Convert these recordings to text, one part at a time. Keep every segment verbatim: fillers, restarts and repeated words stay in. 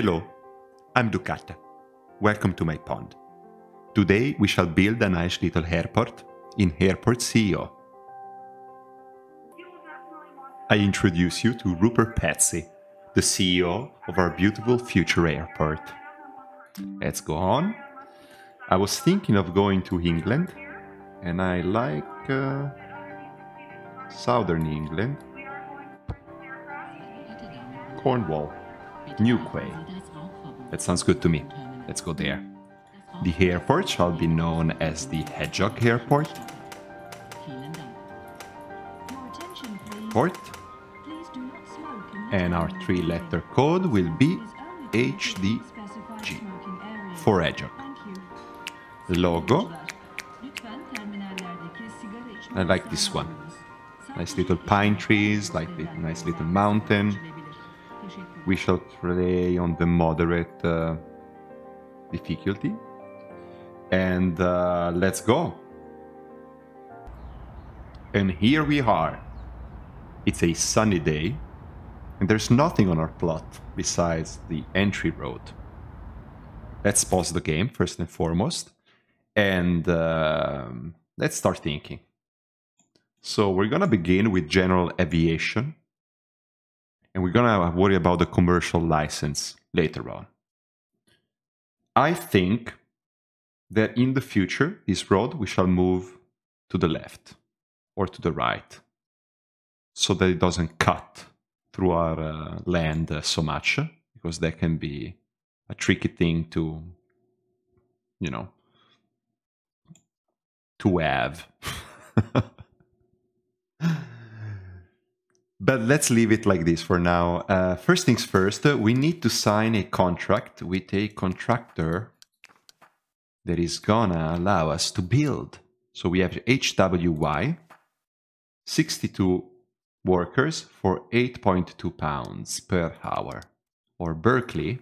Hello, I'm Ducata. Welcome to my pond. Today we shall build a nice little airport in Airport C E O. I introduce you to Rupert Patsey, the C E O of our beautiful future airport. Let's go on. I was thinking of going to England, and I like uh, southern England, Cornwall, Newquay. That sounds good to me. Let's go there. The airport shall be known as the Hedgehog Airport. Port. And our three-letter code will be H D G for Hedgehog. Logo. I like this one. Nice little pine trees, like the nice little mountain. We shall play on the moderate uh, difficulty. And uh, let's go. And here we are. It's a sunny day, and there's nothing on our plot besides the entry road. Let's pause the game first and foremost, and uh, let's start thinking. So we're gonna begin with general aviation, and we're gonna worry about the commercial license later on. I think that in the future, this road, we shall move to the left or to the right, so that it doesn't cut through our uh, land uh, so much, because that can be a tricky thing to, you know, to have. But let's leave it like this for now. Uh, first things first, uh, we need to sign a contract with a contractor that is gonna allow us to build. So we have H W Y, sixty-two workers for eight point two pounds per hour, or Berkeley,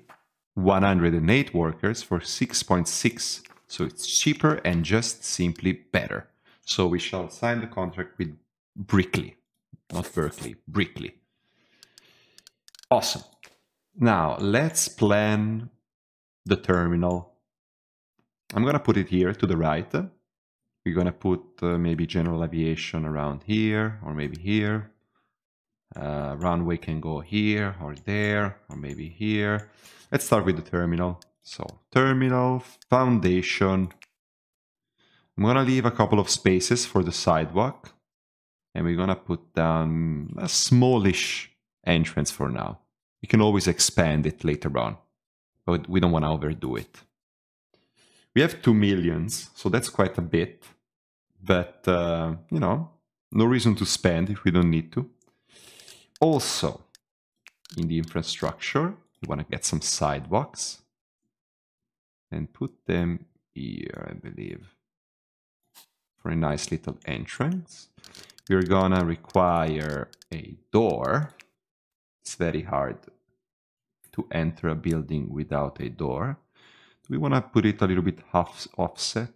one hundred eight workers for six point six. So it's cheaper and just simply better. So we shall sign the contract with Brickley, not Berkeley, Brickley. Awesome. Now let's plan the terminal. I'm gonna put it here to the right. We're gonna put uh, maybe general aviation around here, or maybe here. Uh, runway can go here or there, or maybe here. Let's start with the terminal. So terminal, foundation. I'm gonna leave a couple of spaces for the sidewalk, and we're gonna put down a smallish entrance for now. You can always expand it later on, but we don't wanna overdo it. We have two millions, so that's quite a bit, but uh, you know, no reason to spend if we don't need to. Also, in the infrastructure, you want to get some sidewalks and put them here, I believe, for a nice little entrance. We're gonna require a door. It's very hard to enter a building without a door. We want to put it a little bit half offset.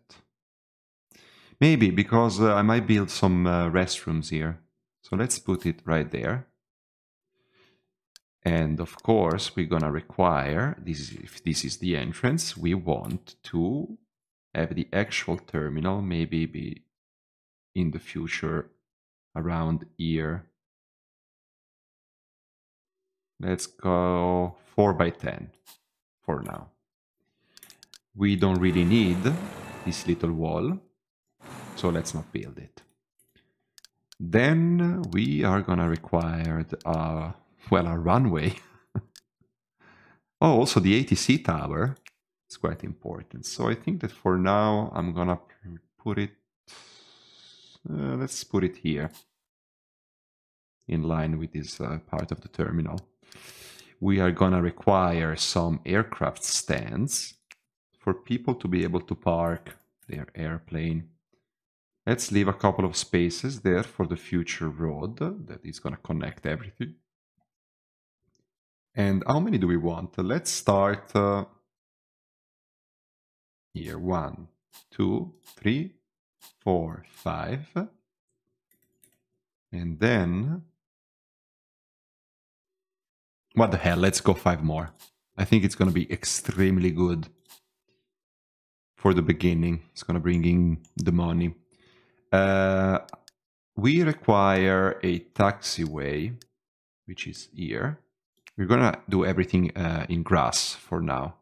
Maybe, because uh, I might build some uh, restrooms here. So let's put it right there. And of course, we're gonna require, this is, if this is the entrance, we want to have the actual terminal maybe be in the future around here. Let's go four by ten for now. We don't really need this little wall, so let's not build it. Then we are gonna require our, well, our runway. Oh, also the A T C tower is quite important. So I think that for now I'm gonna put it, uh, let's put it here, in line with this uh, part of the terminal. We are gonna require some aircraft stands for people to be able to park their airplane. Let's leave a couple of spaces there for the future road that is gonna connect everything. And how many do we want? Let's start uh, here. One, two, three, four, five. And then, what the hell, let's go five more. I think it's going to be extremely good for the beginning. It's going to bring in the money. Uh, we require a taxiway, which is here. We're going to do everything uh, in grass for now.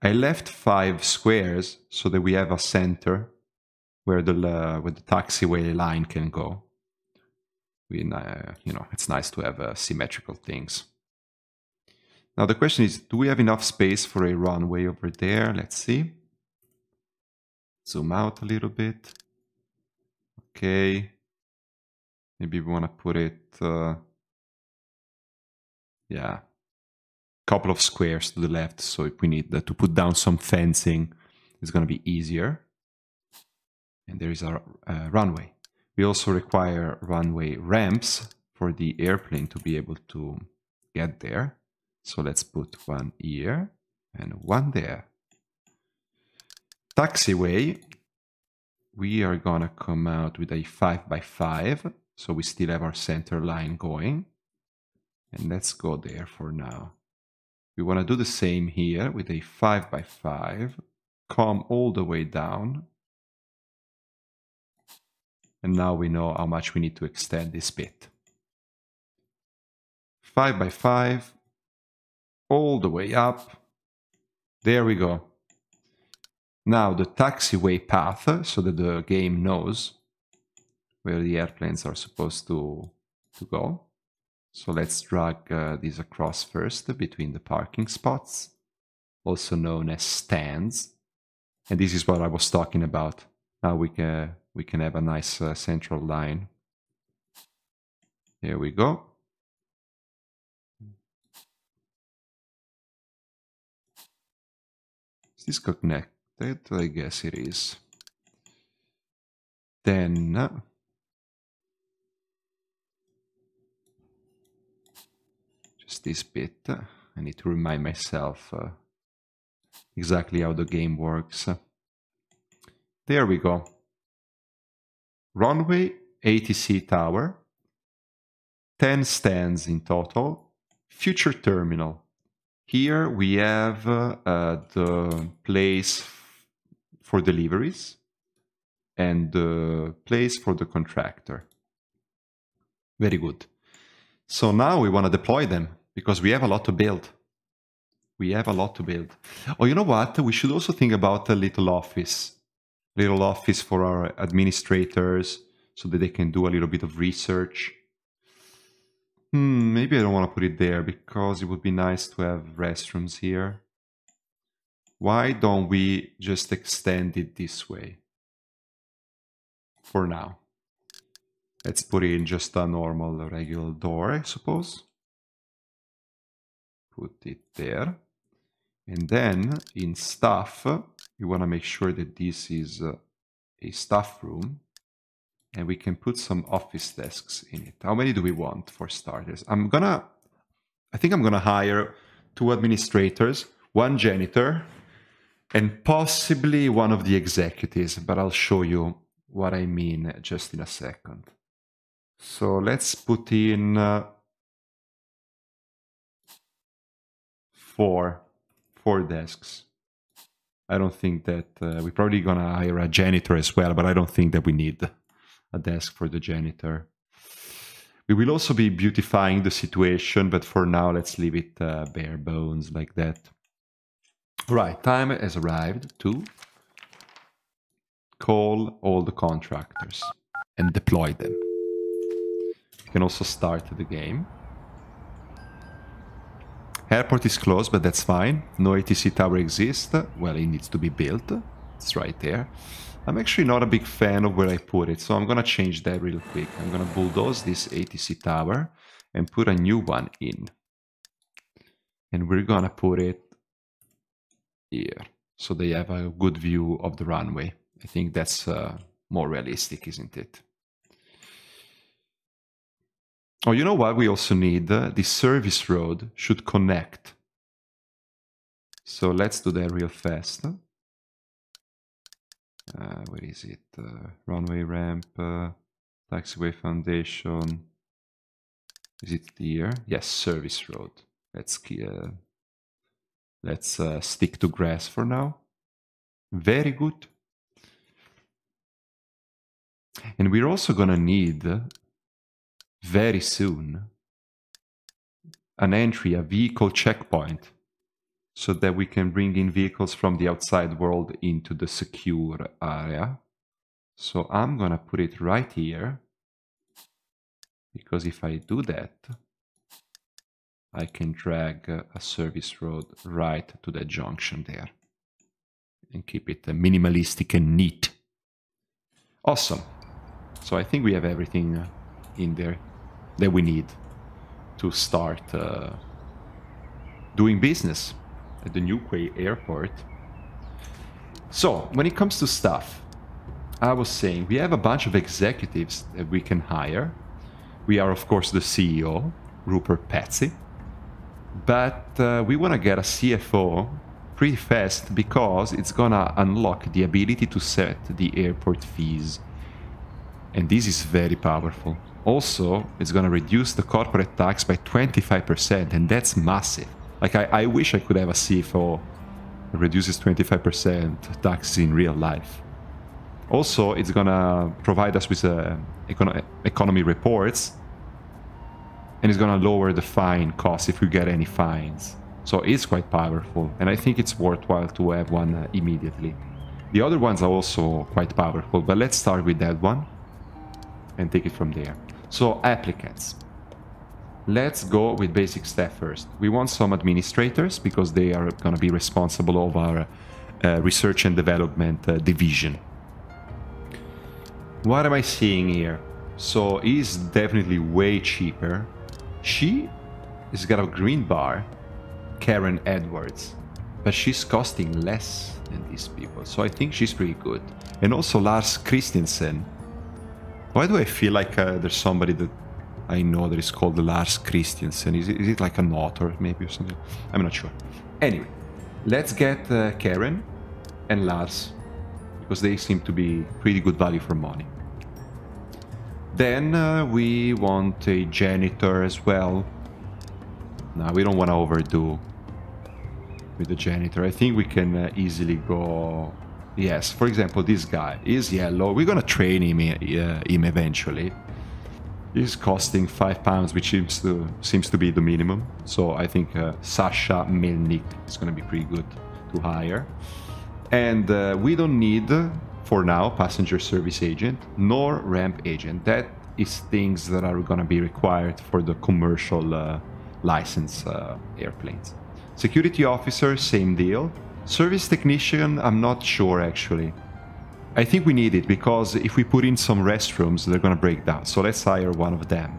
I left five squares so that we have a center where the, uh, where the taxiway line can go. We, uh, you know, it's nice to have uh, symmetrical things. Now the question is, do we have enough space for a runway over there? Let's see. Zoom out a little bit. Okay. Maybe we want to put it, uh, yeah, a couple of squares to the left. So if we need that to put down some fencing, it's going to be easier. And there is our uh, runway. We also require runway ramps for the airplane to be able to get there. So let's put one here and one there. Taxiway, we are going to come out with a five by five. So we still have our center line going. And let's go there for now. We want to do the same here with a five by five. Come all the way down. And now we know how much we need to extend this bit. five by five. All the way up. There we go. Now the taxiway path, so that the game knows where the airplanes are supposed to, to go. So let's drag uh, these across first between the parking spots, also known as stands. And this is what I was talking about. Now we can, we can have a nice uh, central line. There we go. Is this connected? I guess it is. Then uh, just this bit. Uh, I need to remind myself uh, exactly how the game works. Uh, there we go. Runway, A T C tower, ten stands in total, future terminal. Here we have uh, uh, the place for deliveries and the place for the contractor. Very good. So now we want to deploy them because we have a lot to build. We have a lot to build. Oh, you know what? We should also think about a little office. Little office for our administrators so that they can do a little bit of research. Hmm, maybe I don't want to put it there because it would be nice to have restrooms here. Why don't we just extend it this way? For now. Let's put in just a normal regular door, I suppose. Put it there. And then in staff, you want to make sure that this is a staff room. And we can put some office desks in it. How many do we want for starters? I'm gonna, I think I'm gonna hire two administrators, one janitor, and possibly one of the executives, but I'll show you what I mean just in a second. So let's put in uh, four, four desks. I don't think that, uh, we're probably gonna hire a janitor as well, but I don't think that we need a desk for the janitor. We will also be beautifying the situation, but for now, let's leave it uh, bare bones like that. Right, time has arrived to call all the contractors and deploy them. You can also start the game. Airport is closed, but that's fine. No A T C tower exists. Well, it needs to be built. It's right there. I'm actually not a big fan of where I put it, so I'm going to change that real quick. I'm going to bulldoze this A T C tower and put a new one in. And we're going to put it here, so they have a good view of the runway. I think that's uh, more realistic, isn't it? Oh, you know what we also need? Uh, the service road should connect. So let's do that real fast. Uh, where is it? Uh, runway ramp, uh, taxiway foundation. Is it here? Yes, service road. Let's uh, Let's uh, stick to grass for now. Very good. And we're also going to need, very soon, an entry, a vehicle checkpoint, so that we can bring in vehicles from the outside world into the secure area. So I'm going to put it right here, because if I do that, I can drag a service road right to the junction there and keep it minimalistic and neat. Awesome. So I think we have everything in there that we need to start uh, doing business at the Newquay Airport. So when it comes to staff, I was saying we have a bunch of executives that we can hire. We are, of course, the C E O, Rupert Patsey, but uh, we want to get a C F O pretty fast, because it's going to unlock the ability to set the airport fees. And this is very powerful. Also, it's going to reduce the corporate tax by twenty-five percent, and that's massive. Like, I, I wish I could have a C F O that reduces twenty-five percent taxes in real life. Also, it's going to provide us with uh, econo economy reports, and it's going to lower the fine cost if we get any fines. So it's quite powerful, and I think it's worthwhile to have one uh, immediately. The other ones are also quite powerful, but let's start with that one and take it from there. So, applicants. Let's go with basic staff first. We want some administrators, because they are going to be responsible of our uh, research and development uh, division. What am I seeing here? So, he's definitely way cheaper. She has got a green bar, Karen Edwards, but she's costing less than these people, so I think she's pretty good. And also Lars Christensen. Why do I feel like uh, there's somebody that I know that is called Lars Christensen? Is it, is it like an author, maybe, or something? I'm not sure. Anyway, let's get uh, Karen and Lars, because they seem to be pretty good value for money. Then uh, we want a janitor as well. Now, we don't want to overdo with the janitor. I think we can uh, easily go... Yes, for example, this guy is yellow. We're going to train him, uh, him eventually. He's costing five pounds, which seems to, seems to be the minimum. So I think uh, Sasha Melnik is going to be pretty good to hire. And uh, we don't need, uh, for now, passenger service agent, nor ramp agent. That is things that are going to be required for the commercial uh, license uh, airplanes. Security officer, same deal. Service technician, I'm not sure, actually. I think we need it, because if we put in some restrooms, they're going to break down. So let's hire one of them.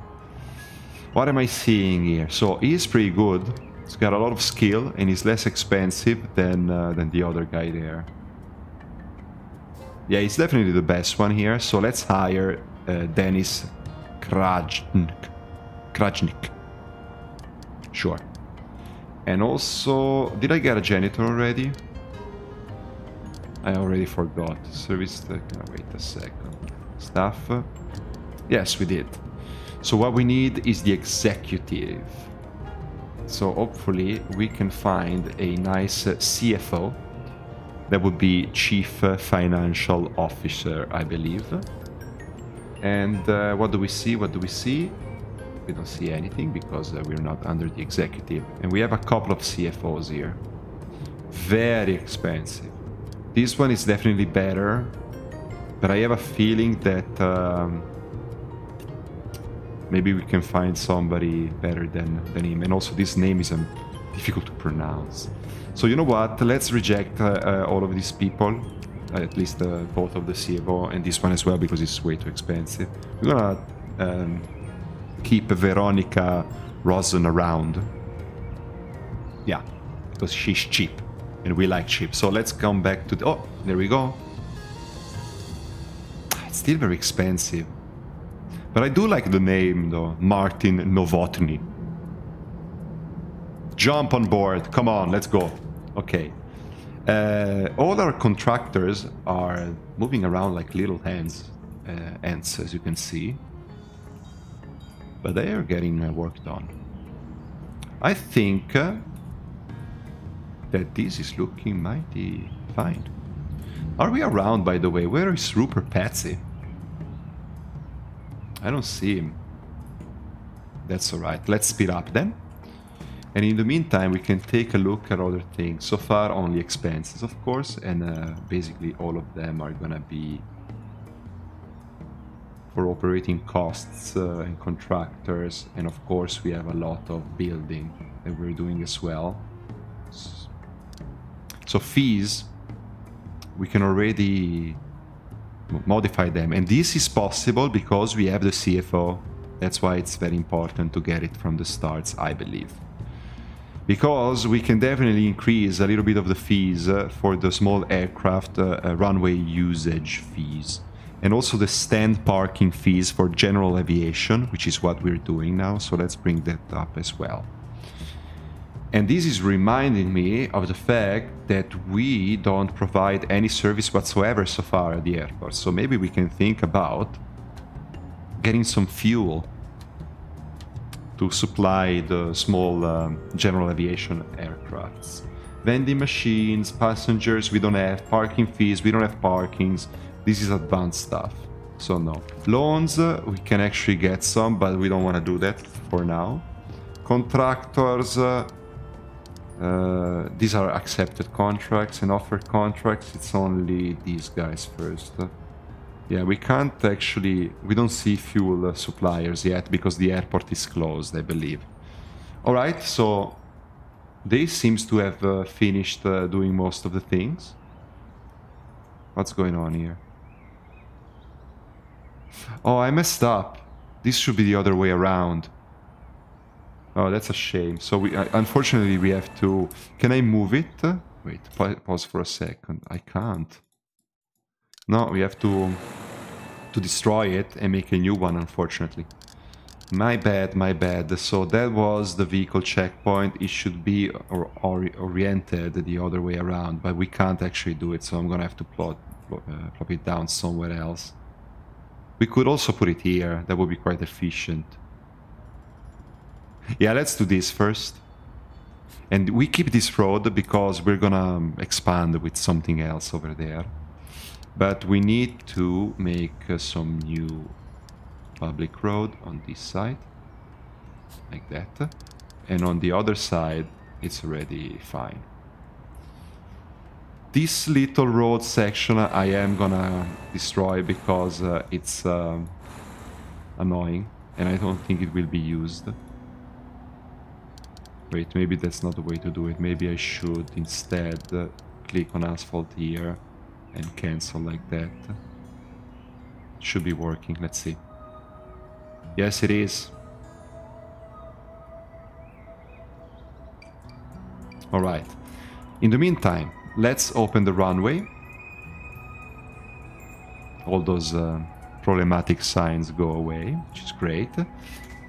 What am I seeing here? So he's pretty good. He's got a lot of skill, and he's less expensive than, uh, than the other guy there. Yeah, he's definitely the best one here. So let's hire uh, Dennis Krajnik. Krajnik. Sure. And also, did I get a janitor already? I already forgot. Service, uh, can I wait a second? Staff. Yes, we did. So what we need is the executive. So hopefully we can find a nice uh, C F O. That would be Chief uh, Financial Officer, I believe. And uh, what do we see? What do we see? We don't see anything, because uh, we're not under the executive. And we have a couple of C F Os here. Very expensive. This one is definitely better, but I have a feeling that um, maybe we can find somebody better than, than him. And also, this name is um, difficult to pronounce. So you know what? Let's reject uh, uh, all of these people. Uh, at least uh, both of the C F O and this one as well, because it's way too expensive. We're gonna... Um, keep Veronica Rosen around. Yeah, because she's cheap and we like cheap. So let's come back to the... Oh, there we go. It's still very expensive, but I do like the name though. Martin Novotny. Jump on board. Come on, let's go. Okay. Uh, all our contractors are moving around like little hands, uh, ants, as you can see. But they are getting uh, work done. I think uh, that this is looking mighty fine. Are we around, by the way? Where is Rupert Patsey? I don't see him. That's all right. Let's speed up then. And in the meantime, we can take a look at other things. So far, only expenses, of course. And uh, basically, all of them are going to be for operating costs uh, and contractors. And of course, we have a lot of building that we're doing as well. So fees, we can already modify them. And this is possible because we have the C F O. That's why it's very important to get it from the starts, I believe. Because we can definitely increase a little bit of the fees uh, for the small aircraft uh, uh, runway usage fees. And also the stand parking fees for general aviation, which is what we're doing now. So let's bring that up as well. And this is reminding me of the fact that we don't provide any service whatsoever so far at the airport. So maybe we can think about getting some fuel to supply the small um, general aviation aircrafts. Vending machines, passengers, we don't have. Parking fees, we don't have parkings. This is advanced stuff, so no. Loans, uh, we can actually get some, but we don't want to do that for now. Contractors, uh, uh, these are accepted contracts and offered contracts. It's only these guys first. Uh, yeah, we can't actually, we don't see fuel uh, suppliers yet because the airport is closed, I believe. All right, so they seems to have uh, finished uh, doing most of the things. What's going on here? Oh, I messed up. This should be the other way around. Oh, that's a shame. So we, uh, unfortunately, we have to... Can I move it? Wait, pa pause for a second. I can't. No, we have to, to destroy it and make a new one, unfortunately. My bad, my bad. So that was the vehicle checkpoint. It should be or, or, oriented the other way around, but we can't actually do it, so I'm gonna have to plot, plot, uh, plop it down somewhere else. We could also put it here. That would be quite efficient. Yeah, let's do this first. And we keep this road because we're gonna um, expand with something else over there. But we need to make uh, some new... public road on this side, like that, and on the other side it's already fine. This little road section I am gonna destroy because uh, it's um, annoying and I don't think it will be used. Wait, maybe that's not the way to do it. Maybe I should instead uh, click on asphalt here and cancel like that. Should be working, let's see. Yes, it is. All right. In the meantime, let's open the runway. All those uh, problematic signs go away, which is great.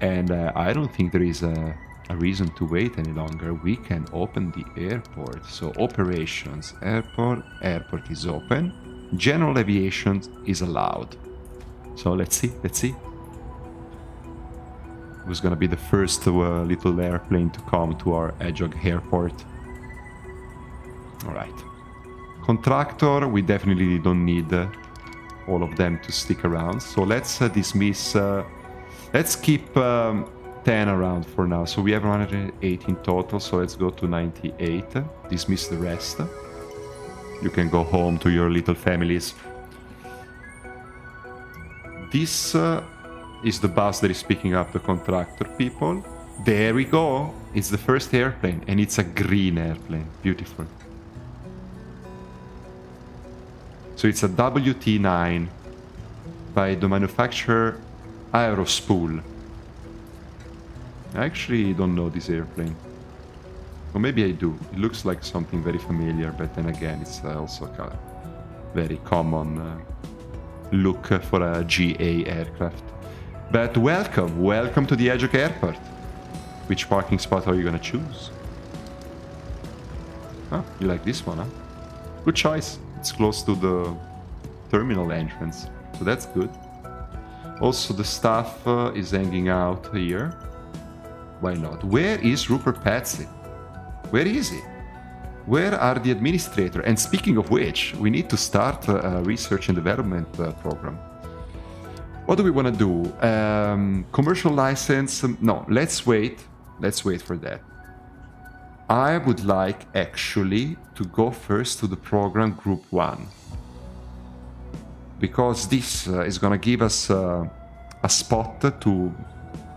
And uh, I don't think there is a, a reason to wait any longer. We can open the airport. So operations, airport, airport is open. General aviation is allowed. So let's see, let's see. It was gonna be the first uh, little airplane to come to our Hedgehog Airport. All right. Contractor, we definitely don't need uh, all of them to stick around. So let's uh, dismiss... Uh, let's keep um, ten around for now. So we have one hundred eighteen total, so let's go to ninety-eight. Dismiss the rest. You can go home to your little families. This... Uh, is the bus that is picking up the contractor people. There we go. It's the first airplane, and it's a green airplane. Beautiful. So it's a W T nine by the manufacturer Aerospool. I actually don't know this airplane. Or maybe I do. It looks like something very familiar, but then again, it's also a very common uh, look for a G A aircraft. But welcome, welcome to the Hedgehog Airport. Which parking spot are you gonna choose? Ah, you like this one, huh? Good choice. It's close to the terminal entrance, so that's good. Also, the staff uh, is hanging out here. Why not? Where is Rupert Patsey? Where is he? Where are the administrator? And speaking of which, we need to start a research and development program. What do we want to do? Um, commercial license? No, let's wait. Let's wait for that. I would like actually to go first to the program group one, because this uh, is going to give us uh, a spot to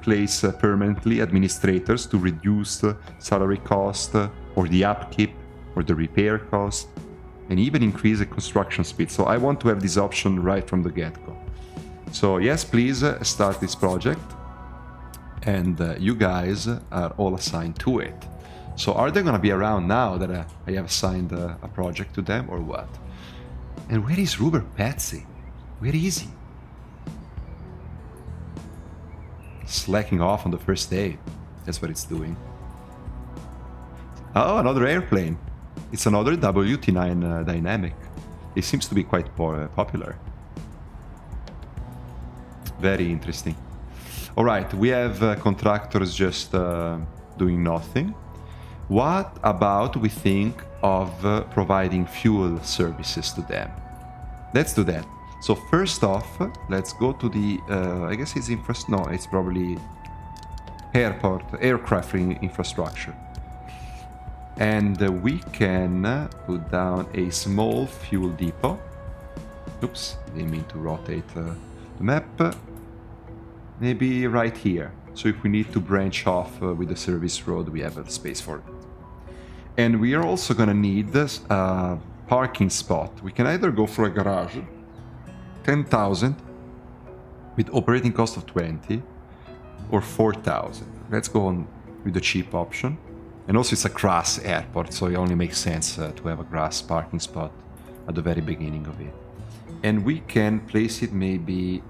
place uh, permanently administrators to reduce the salary cost uh, or the upkeep or the repair cost, and even increase the construction speed. So I want to have this option right from the get-go. So yes, please uh, start this project, and uh, you guys are all assigned to it. So are they going to be around now that uh, I have assigned uh, a project to them or what? And where is Rupert Patsey? Where is he? Slacking off on the first day. That's what it's doing. Oh, another airplane. It's another W T nine uh, dynamic. It seems to be quite popular. Very interesting. All right, we have uh, contractors just uh, doing nothing. What about we think of uh, providing fuel services to them? Let's do that. So first off, let's go to the, uh, I guess it's infrastructure, no, it's probably airport, aircraft infrastructure. And uh, we can uh, put down a small fuel depot. Oops, didn't mean to rotate uh, the map. Maybe right here. So if we need to branch off uh, with the service road, we have a space for it. And we are also going to need this uh, parking spot. We can either go for a garage, ten thousand with operating cost of twenty, or four thousand. Let's go on with the cheap option. And also it's a grass airport, so it only makes sense uh, to have a grass parking spot at the very beginning of it. And we can place it maybe...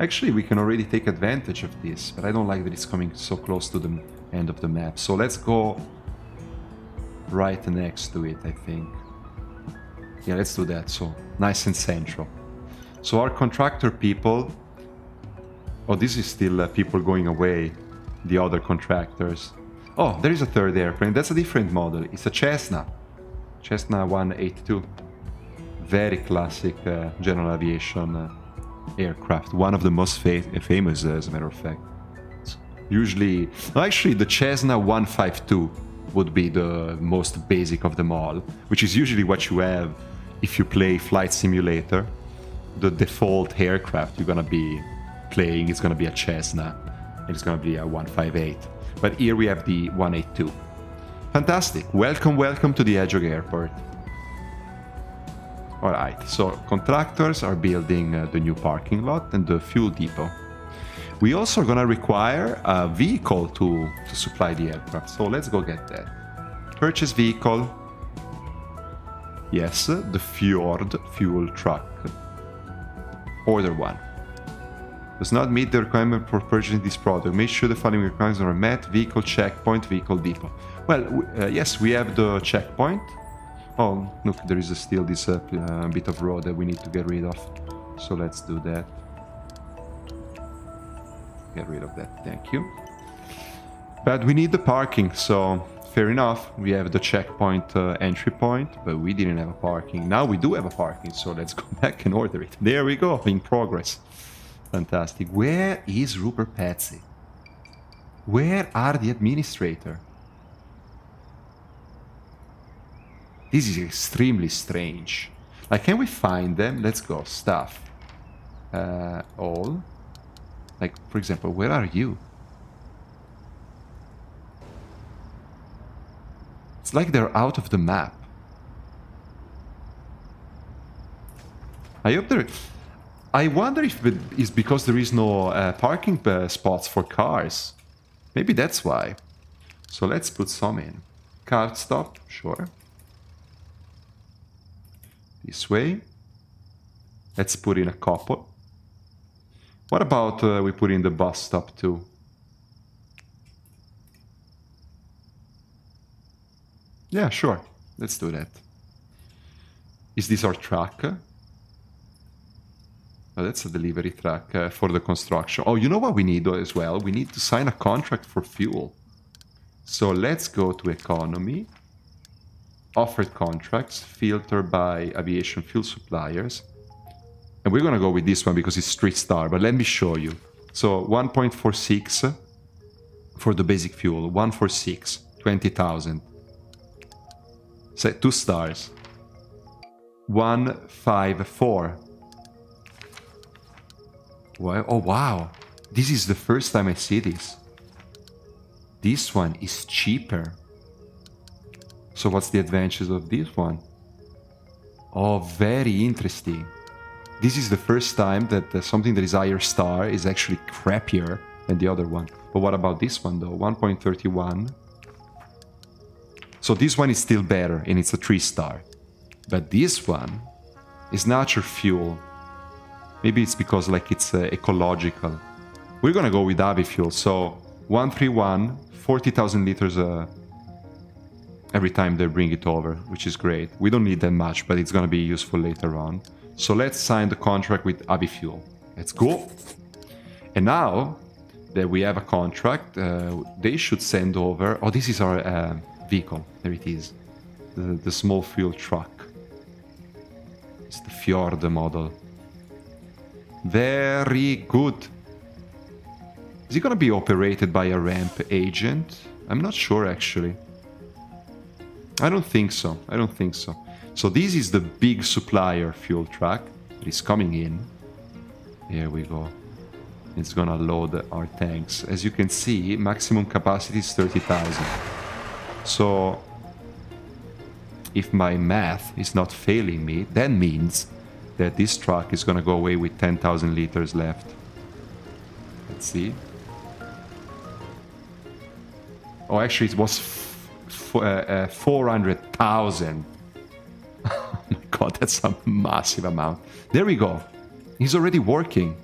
Actually, we can already take advantage of this, but I don't like that it's coming so close to the end of the map. So let's go... right next to it, I think. Yeah, let's do that. So nice and central. So our contractor people... Oh, this is still uh, people going away, the other contractors. Oh, there is a third airplane. That's a different model. It's a Cessna. Cessna one eighty-two. Very classic uh, general aviation uh, aircraft. One of the most fa famous, uh, as a matter of fact. It's usually... No, actually, the Cessna one fifty-two. Would be the most basic of them all, which is usually what you have if you play Flight Simulator. The default aircraft you're gonna be playing is gonna be a Cessna, and it's gonna be a one fifty-eight. But here we have the one eighty-two. Fantastic! Welcome, welcome to the Hedgehog Airport. All right, so contractors are building uh, the new parking lot and the fuel depot. We also are going to require a vehicle to, to supply the aircraft, so let's go get that. Purchase vehicle. Yes, the Fjord fuel truck. Order one. Does not meet the requirement for purchasing this product. Make sure the following requirements are met. Vehicle checkpoint, vehicle depot. Well, uh, yes, we have the checkpoint. Oh, look, there is still this uh, uh, bit of road that we need to get rid of. So let's do that. Get rid of that, thank you. But we need the parking, so fair enough. We have the checkpoint uh, entry point, but we didn't have a parking. Now we do have a parking, so let's go back and order it. There we go, in progress. Fantastic. Where is Rupert Patsey? Where are the administrator? This is extremely strange. Like, can we find them? Let's go, staff. Uh, all. Like, for example, where are you? It's like they're out of the map. I hope they're... I wonder if it is because there is no uh, parking uh, spots for cars. Maybe that's why. So let's put some in. Card stop, sure. This way. Let's put in a couple. What about uh, we put in the bus stop too? Yeah, sure. Let's do that. Is this our truck? Oh, that's a delivery truck uh, for the construction. Oh, you know what we need as well? We need to sign a contract for fuel. So let's go to economy. offered contracts filtered by aviation fuel suppliers. And we're going to go with this one because it's three star, but let me show you. So one point four six for the basic fuel, one forty-six, twenty thousand. Say two stars. one fifty-four. Well, oh wow, this is the first time I see this. This one is cheaper. So what's the advantages of this one? Oh, very interesting. This is the first time that uh, something that is higher star is actually crappier than the other one. But what about this one though? one point three one. So this one is still better and it's a three star. But this one is natural fuel. Maybe it's because like it's uh, ecological. We're gonna go with AvFuel. So one thirty-one, forty thousand liters uh, every time they bring it over, which is great. We don't need that much, but it's gonna be useful later on. So let's sign the contract with AvFuel. Let's go. And now that we have a contract, uh, they should send over. Oh, this is our uh, vehicle. There it is, the, the small fuel truck. It's the Fjord model. Very good. Is it gonna be operated by a ramp agent? I'm not sure actually. I don't think so. I don't think so. So this is the big supplier fuel truck that is coming in. Here we go. It's gonna load our tanks. As you can see, maximum capacity is thirty thousand. So if my math is not failing me, that means that this truck is gonna go away with ten thousand liters left. Let's see. Oh, actually, it was uh, uh, four hundred thousand. Oh my God, that's a massive amount. There we go. He's already working.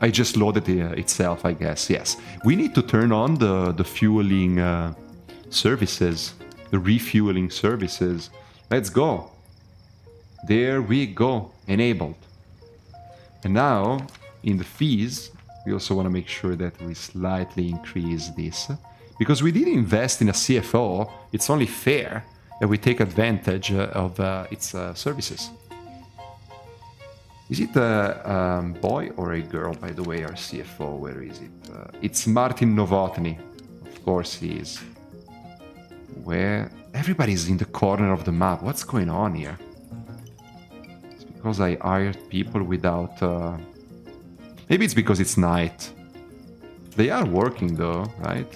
I just loaded it uh, itself, I guess. Yes. We need to turn on the, the fueling uh, services, the refueling services. Let's go. There we go, enabled. And now in the fees, we also want to make sure that we slightly increase this because we did invest in a C F O. It's only fair that we take advantage of uh, its uh, services. Is it a um, boy or a girl, by the way, our C F O? Where is it? Uh, it's Martin Novotny. Of course he is. Where? Everybody's in the corner of the map. What's going on here? Because I hired people without... Uh... Maybe it's because it's night. They are working though, right?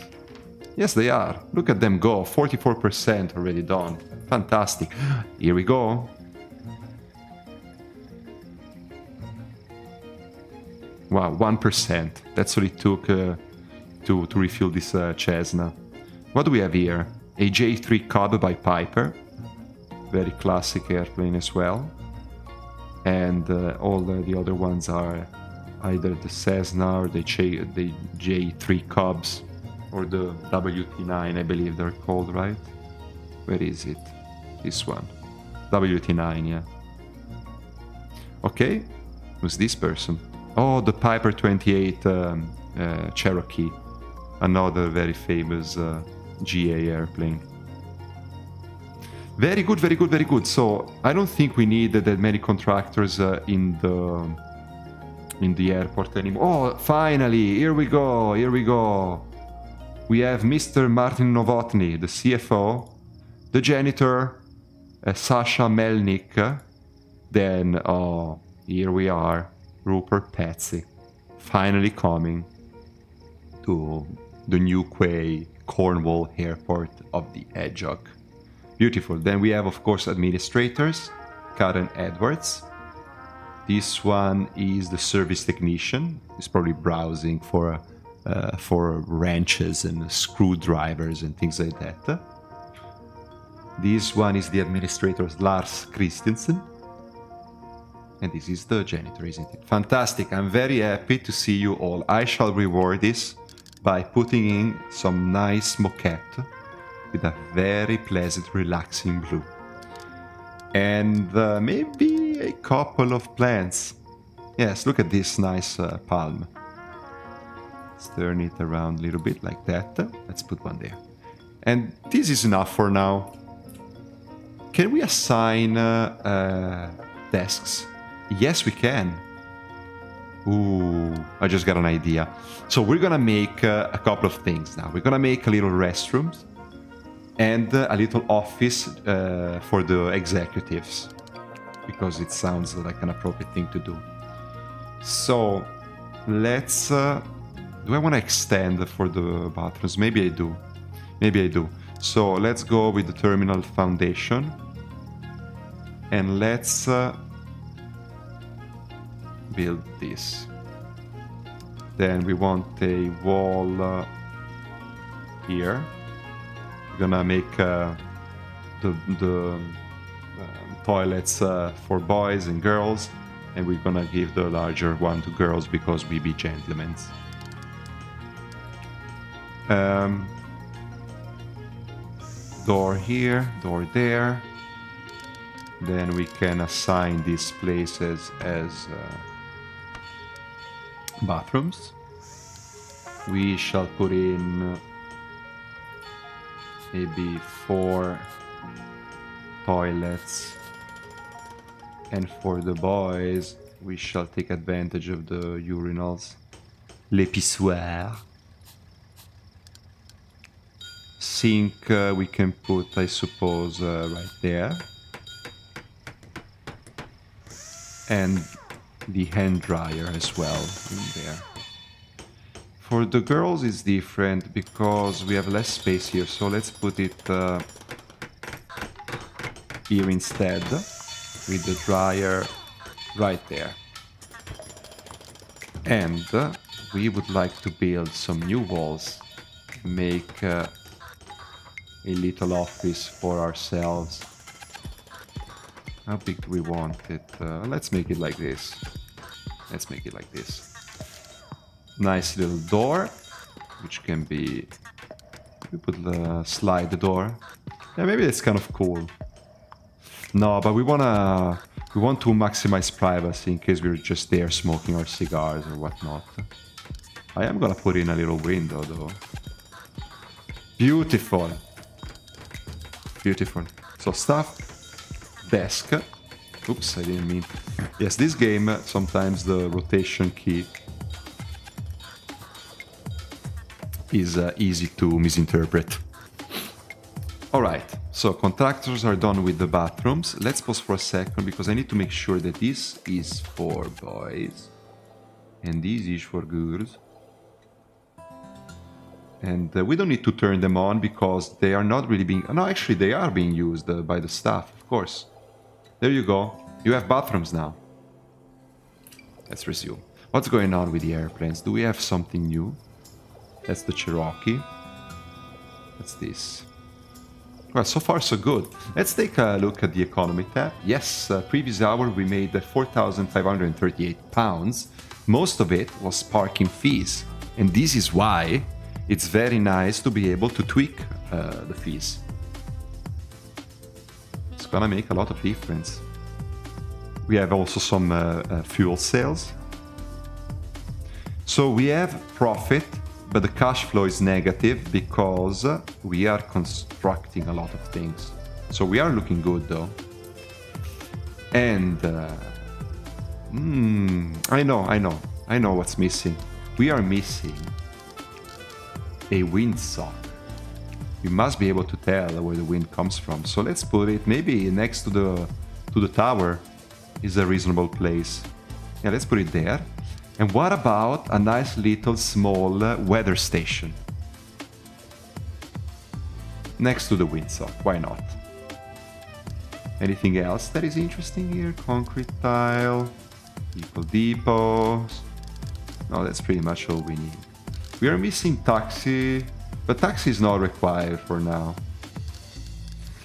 Yes, they are. Look at them go. forty-four percent already done. Fantastic. Here we go. Wow, one percent. That's what it took uh, to, to refuel this uh, Cessna. What do we have here? A J three Cub by Piper. Very classic airplane as well. And uh, all the, the other ones are either the Cessna or the, J, the J three Cubs or the W T nine, I believe they're called, right? Where is it? This one. W T nine, yeah. Okay. Who's this person? Oh, the Piper twenty-eight um, uh, Cherokee. Another very famous uh, G A airplane. Very good, very good, very good. So I don't think we need uh, that many contractors uh, in the in the airport anymore. Oh, finally, here we go, here we go. We have Mister Martin Novotny, the C F O, the janitor, uh, Sasha Melnik. Then, oh, here we are, Rupert Patsey, finally coming to the Newquay Cornwall Airport of the Hedgehog. Beautiful. Then we have, of course, administrators, Karen Edwards. This one is the service technician. He's probably browsing for uh, for wrenches and screwdrivers and things like that. This one is the administrator, Lars Christensen. And this is the janitor, isn't it? Fantastic. I'm very happy to see you all. I shall reward this by putting in some nice moquette with a very pleasant, relaxing blue. And uh, maybe a couple of plants. Yes, look at this nice uh, palm. Let's turn it around a little bit like that. Let's put one there. And this is enough for now. Can we assign uh, uh, desks? Yes, we can. Ooh, I just got an idea. So we're gonna make uh, a couple of things now. We're gonna make a little restrooms and uh, a little office uh, for the executives, because it sounds like an appropriate thing to do. So let's... Uh, do I want to extend for the bathrooms? Maybe I do. Maybe I do. So let's go with the terminal foundation. And let's... Uh, build this. Then we want a wall uh, here. We're gonna make uh, the, the uh, toilets uh, for boys and girls, and we're gonna give the larger one to girls because we be gentlemen. Um, door here, door there. Then we can assign these places as uh, bathrooms. We shall put in maybe four toilets, and for the boys we shall take advantage of the urinals, les pissoirs. Sink uh, we can put, I suppose, uh, right there, and the hand dryer as well in there. For the girls it's different because we have less space here, so let's put it uh, here instead, with the dryer right there. And uh, we would like to build some new walls, make uh, a little office for ourselves. How big do we want it? Uh, let's make it like this. Let's make it like this. Nice little door, which can be... We put the slide door. Yeah, maybe that's kind of cool. No, but we wanna... We want to maximize privacy in case we're just there smoking our cigars or whatnot. I am gonna put in a little window, though. Beautiful. Beautiful. So stuff. Desk. Oops, I didn't mean. Yes, this game, sometimes the rotation key is uh, easy to misinterpret. Alright, so contractors are done with the bathrooms. Let's pause for a second because I need to make sure that this is for boys and this is for girls. And uh, we don't need to turn them on because they are not really being... No, actually they are being used uh, by the staff, of course. There you go. You have bathrooms now. Let's resume. What's going on with the airplanes? Do we have something new? That's the Cherokee. What's this? Well, so far so good. Let's take a look at the economy tab. Yes, uh, previous hour we made uh, four thousand five hundred thirty-eight pounds. Most of it was parking fees. And this is why it's very nice to be able to tweak uh, the fees. Gonna make a lot of difference. We have also some uh, uh, fuel sales. So we have profit, but the cash flow is negative because we are constructing a lot of things. So we are looking good though. And uh, mm, I know, I know, I know what's missing. We are missing a windsock. You must be able to tell where the wind comes from. So let's put it maybe next to the to the tower is a reasonable place. Yeah, let's put it there. And what about a nice little small uh, weather station? Next to the windsock, why not? Anything else that is interesting here? Concrete tile, people depots. No, that's pretty much all we need. We are missing taxi. But taxi is not required for now.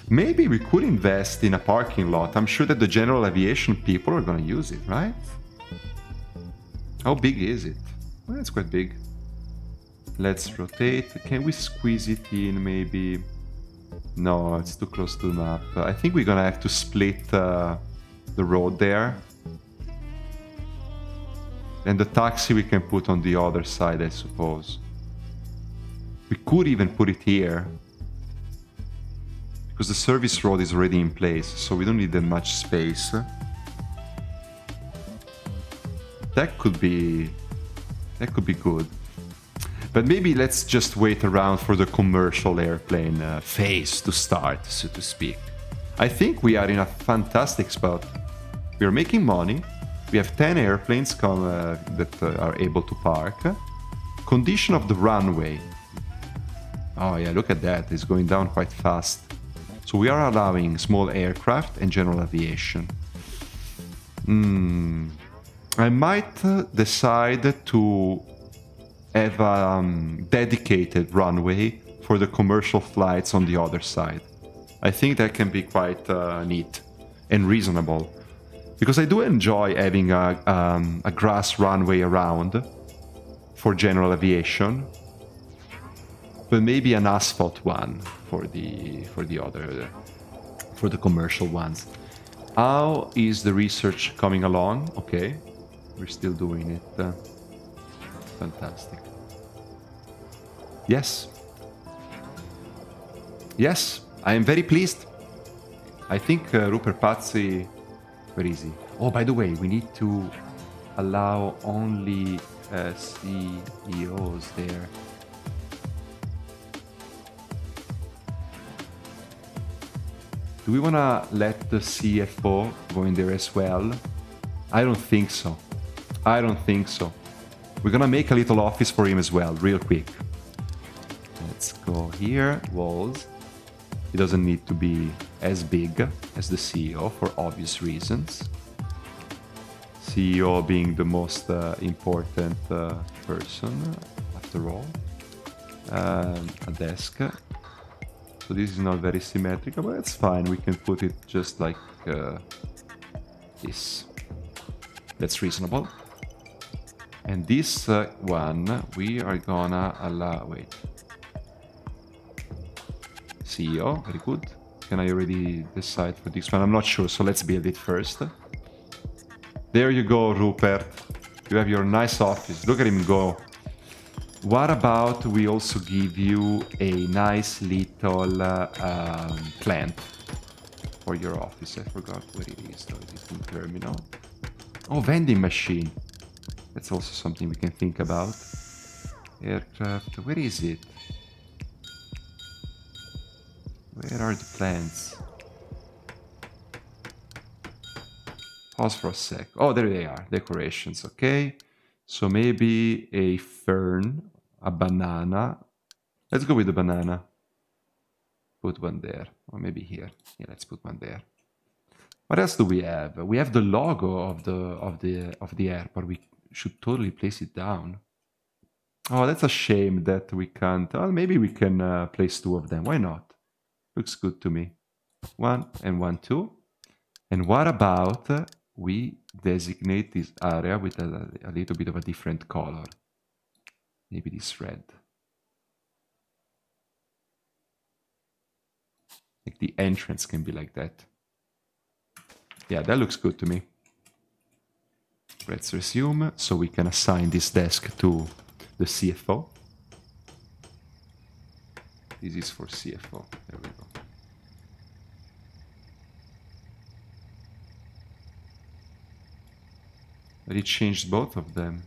Maybe we could invest in a parking lot. I'm sure that the general aviation people are going to use it, right? How big is it? Well, it's quite big. Let's rotate. Can we squeeze it in maybe? No, it's too close to the map. I think we're going to have to split uh, the road there. And the taxi we can put on the other side, I suppose. We could even put it here. because the service road is already in place, so we don't need that much space. That could be, that could be good. But maybe let's just wait around for the commercial airplane uh, phase to start, so to speak. I think we are in a fantastic spot. We are making money. We have ten airplanes come, uh, that uh, are able to park. Condition of the runway. Oh yeah, look at that. It's going down quite fast. So we are allowing small aircraft and general aviation. Hmm. I might uh, decide to have a um, dedicated runway for the commercial flights on the other side. I think that can be quite uh, neat and reasonable, because I do enjoy having a, um, a grass runway around for general aviation, but maybe an asphalt one for the for the other for the commercial ones. How is the research coming along? Okay. We're still doing it. Uh, fantastic. Yes. Yes, I am very pleased. I think uh, Rupert Patsey... Where is he? Oh, by the way, we need to allow only uh, C E Os there. Do we want to let the C F O go in there as well? I don't think so. I don't think so. We're gonna make a little office for him as well, real quick. Let's go here, walls. It doesn't need to be as big as the C E O for obvious reasons. C E O being the most uh, important uh, person, after all. Um, a desk. So this is not very symmetrical, but it's fine. We can put it just like uh, this. That's reasonable. And this uh, one, we are gonna allow it. C E O, very good. Can I already decide for this one? I'm not sure, so let's build it first. There you go, Rupert. You have your nice office. Look at him go. What about we also give you a nice little uh, um, plant for your office? I forgot what it is, though. Is it in terminal? Oh, vending machine. That's also something we can think about. Aircraft, where is it? Where are the plants? Pause for a sec. Oh, there they are. Decorations, okay. So maybe a fern, a banana. Let's go with the banana. Put one there, or maybe here. Yeah, let's put one there. What else do we have? We have the logo of the of the of the airport. We should totally place it down. Oh, that's a shame that we can't. Oh, maybe we can uh, place two of them. Why not? Looks good to me. One and one, two. And what about uh, we designate this area with a, a little bit of a different color? Maybe this red. Like the entrance can be like that. Yeah, that looks good to me. Let's resume, so we can assign this desk to the C F O. This is for C F O. There we go. But it changed both of them.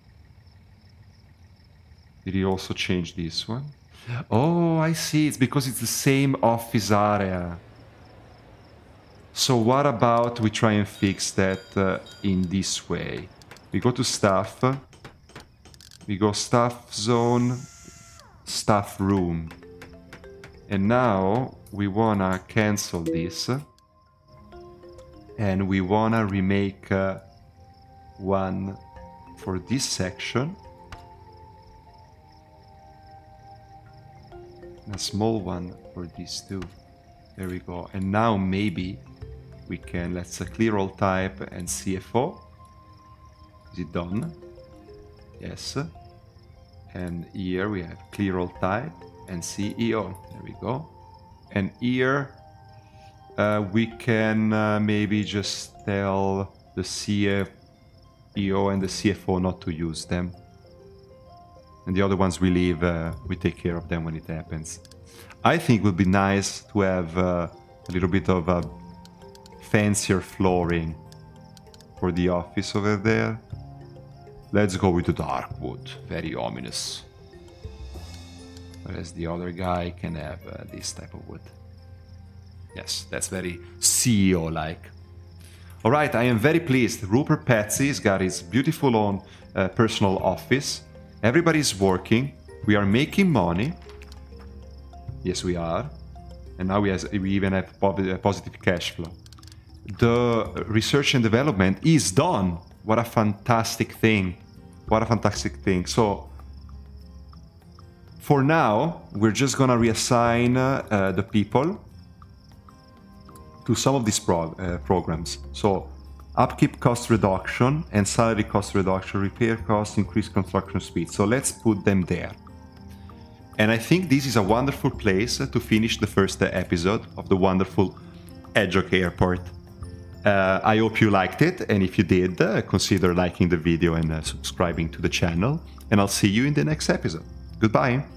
Did he also change this one? Oh, I see. It's because it's the same office area. So what about we try and fix that uh, in this way? We go to staff, we go staff zone, staff room. And now we wanna cancel this and we wanna remake uh, one for this section. And a small one for these two. There we go. And now maybe we can, let's uh, clear all type and C F O. Is it done? Yes. And here we have clear all type and C E O. There we go. And here uh, we can uh, maybe just tell the C E O and the C F O not to use them. And the other ones we leave, uh, we take care of them when it happens. I think it would be nice to have uh, a little bit of a fancier flooring for the office over there. Let's go with the dark wood, very ominous. Whereas the other guy can have uh, this type of wood. Yes, that's very C E O-like. All right, I am very pleased. Rupert Patsey's got his beautiful own uh, personal office. Everybody's working. We are making money. Yes, we are. And now we, has, we even have positive cash flow. The research and development is done. What a fantastic thing. What a fantastic thing. So for now, we're just going to reassign uh, the people to some of these pro uh, programs. So upkeep cost reduction and salary cost reduction, repair costs, increased construction speed. So let's put them there. And I think this is a wonderful place to finish the first episode of the wonderful Hedgehog Airport. Uh, I hope you liked it, and if you did, uh, consider liking the video and uh, subscribing to the channel. And I'll see you in the next episode. Goodbye.